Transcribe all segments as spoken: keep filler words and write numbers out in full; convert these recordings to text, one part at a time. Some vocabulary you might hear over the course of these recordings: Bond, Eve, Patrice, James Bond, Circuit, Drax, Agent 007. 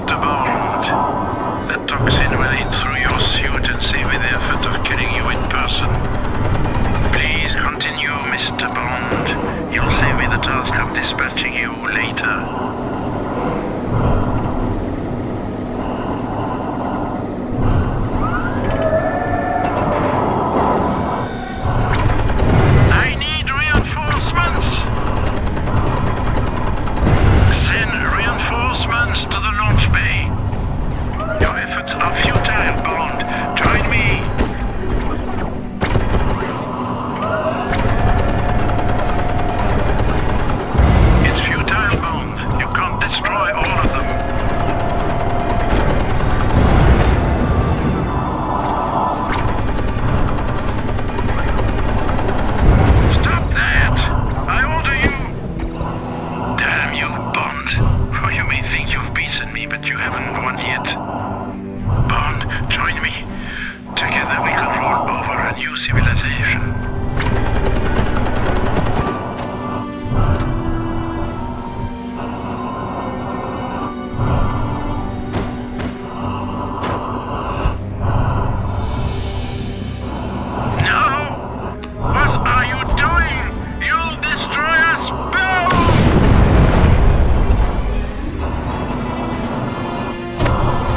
Mister Bond, the toxin will eat through your suit and save me the effort of killing you in person. Please continue, Mister Bond. You'll save me the task of dispatching you later.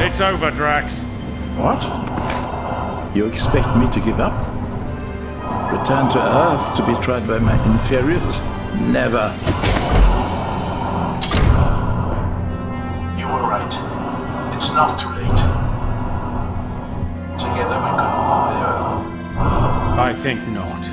It's over, Drax. What? You expect me to give up? Return to Earth to be tried by my inferiors? Never. You were right. It's not too late. Together we can rule the Earth. I think not.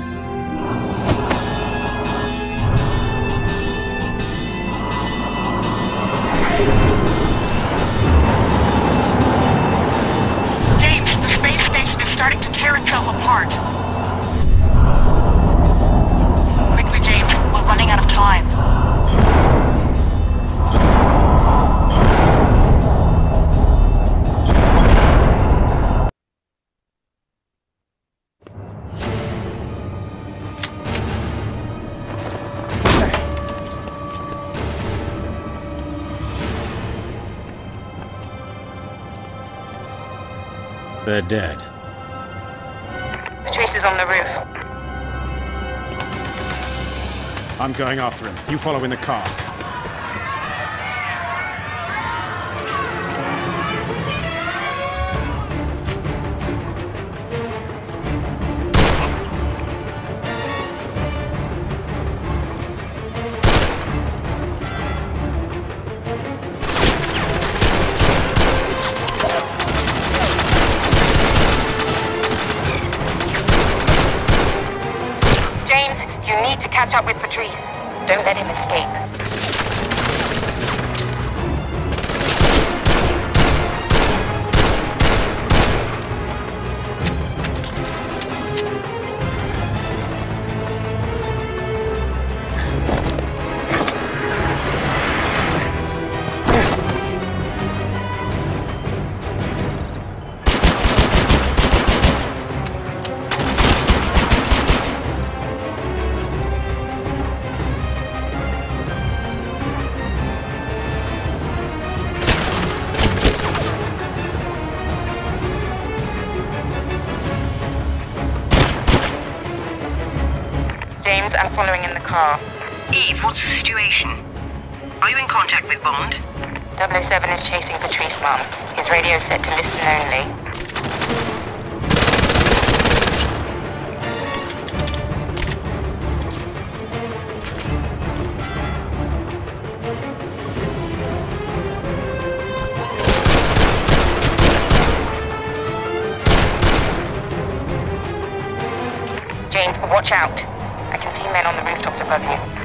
They're dead. Patrice is on the roof. I'm going after him. You follow in the car. Catch up with Patrice. Don't let him escape. I'm following in the car. Eve, what's the situation? Are you in contact with Bond? double oh seven is chasing Patrice, Mum. His radio is set to listen only. James, watch out. I can see men on the rooftops above you.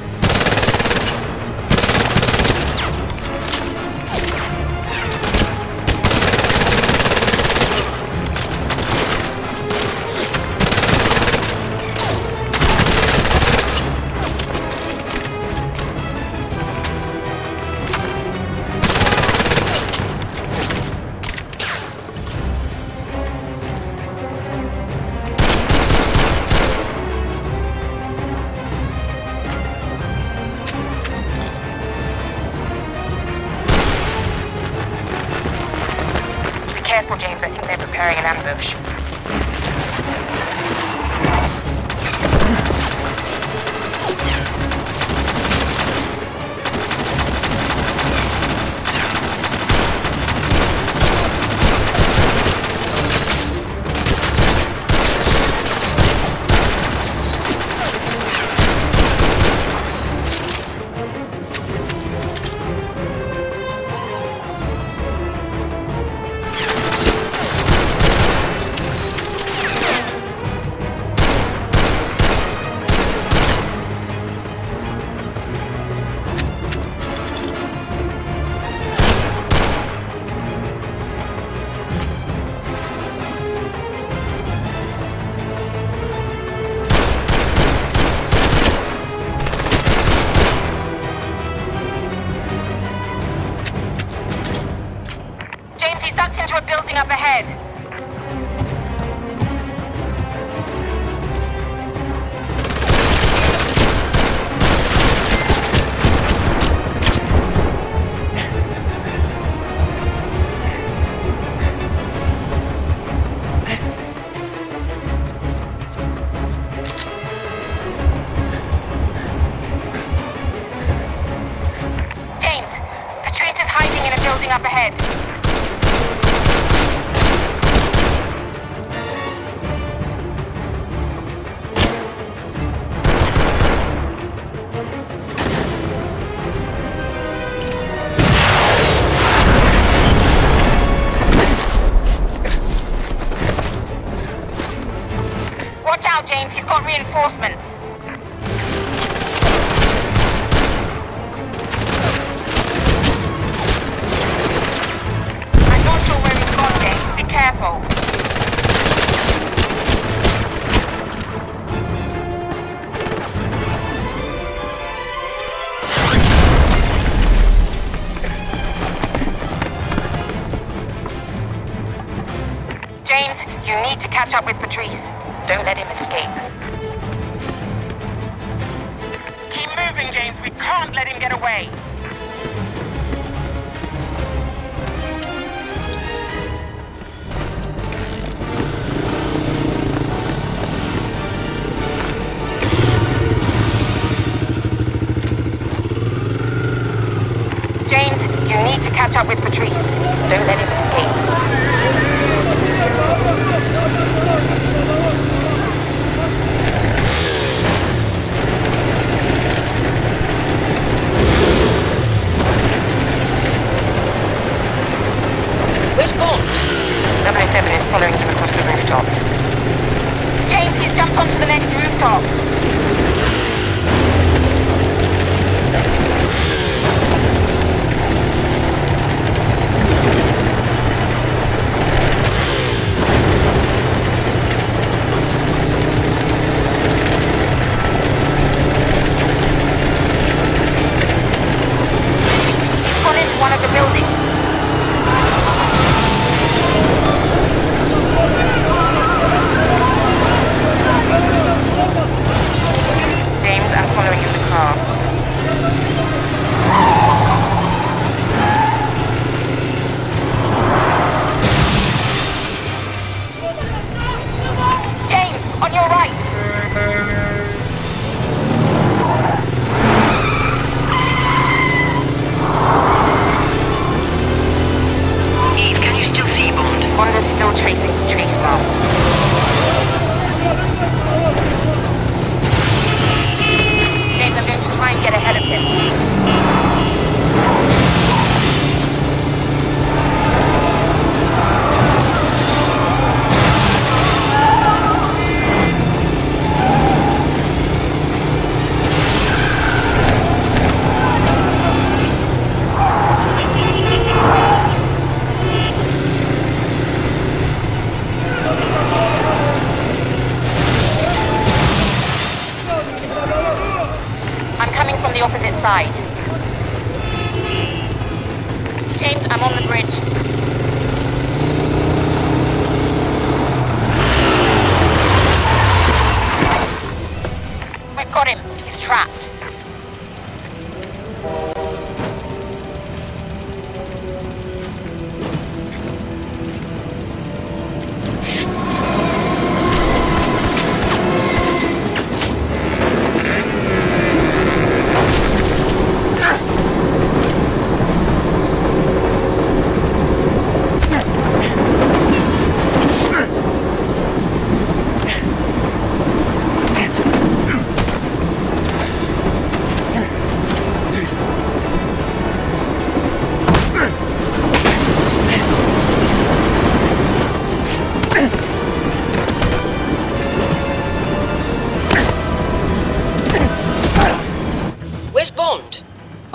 careful, James. I think they're preparing an ambush.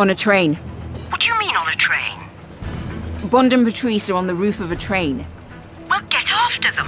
On a train. What do you mean, on a train? Bond and Patrice are on the roof of a train. Well, get after them.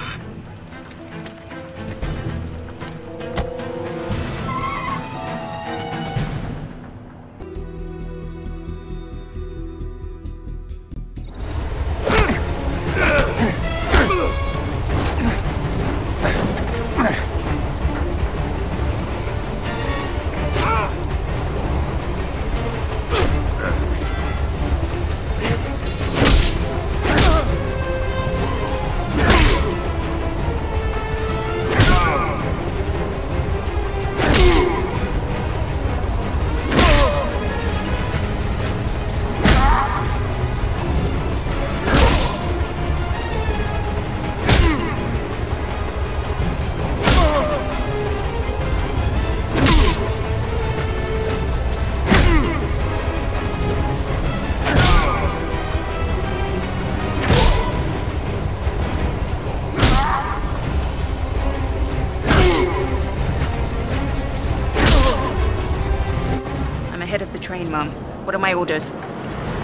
Train, Mum. What are my orders?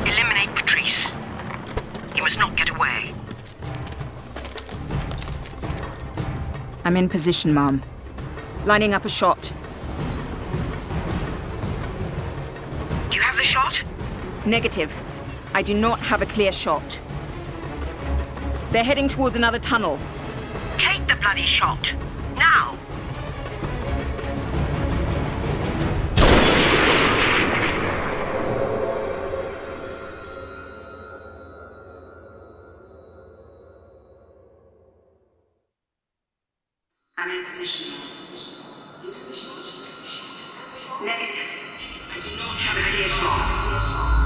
Eliminate Patrice. He must not get away. I'm in position, Mum. Lining up a shot. Do you have the shot? Negative. I do not have a clear shot. They're heading towards another tunnel. Take the bloody shot. Now! I'm in position. Negative. I do not have a clear shot.